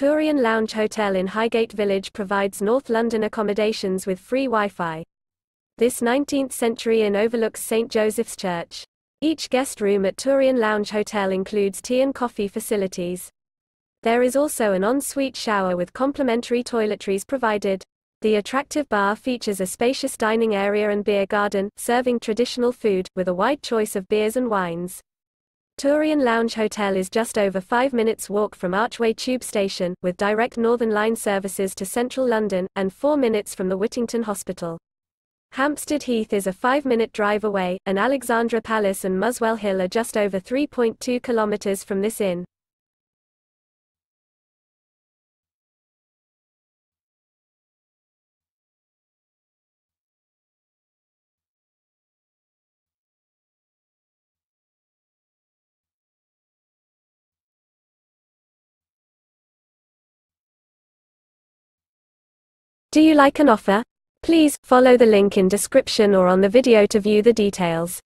Tourian Lounge Hotel in Highgate Village provides North London accommodations with free Wi-Fi. This 19th-century inn overlooks St. Joseph's Church. Each guest room at Tourian Lounge Hotel includes tea and coffee facilities. There is also an ensuite shower with complimentary toiletries provided. The attractive bar features a spacious dining area and beer garden, serving traditional food, with a wide choice of beers and wines. Tourian Lounge Hotel is just over 5 minutes walk from Archway Tube Station, with direct Northern Line services to central London, and 4 minutes from the Whittington Hospital. Hampstead Heath is a 5-minute drive away, and Alexandra Palace and Muswell Hill are just over 3.2 kilometers from this inn. Do you like an offer? Please follow the link in description or on the video to view the details.